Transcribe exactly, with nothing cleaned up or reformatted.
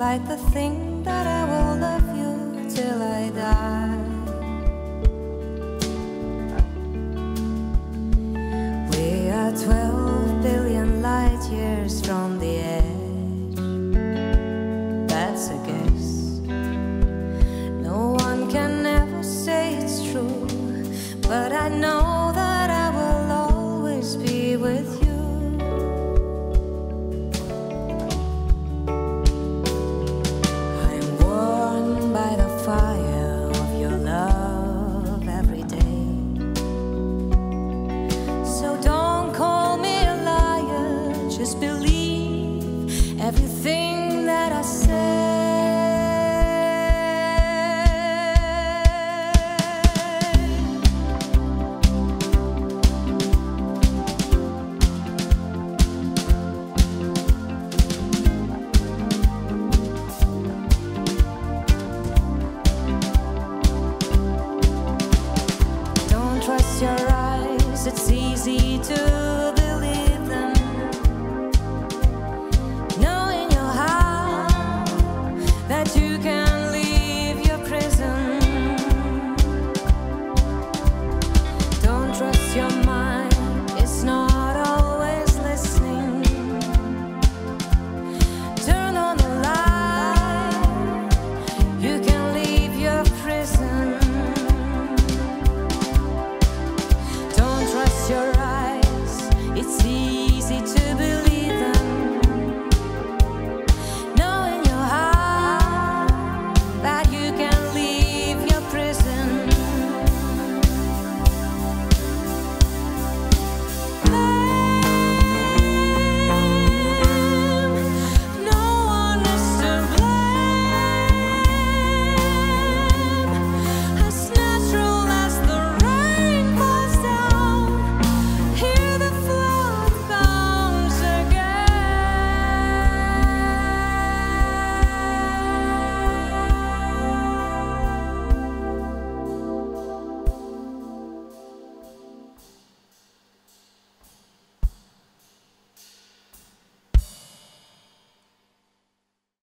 like the thing that I will love you till I die. We are twelve billion light years from the edge. That's a guess. No one can ever say it's true, but I know that I will always be with you. Everything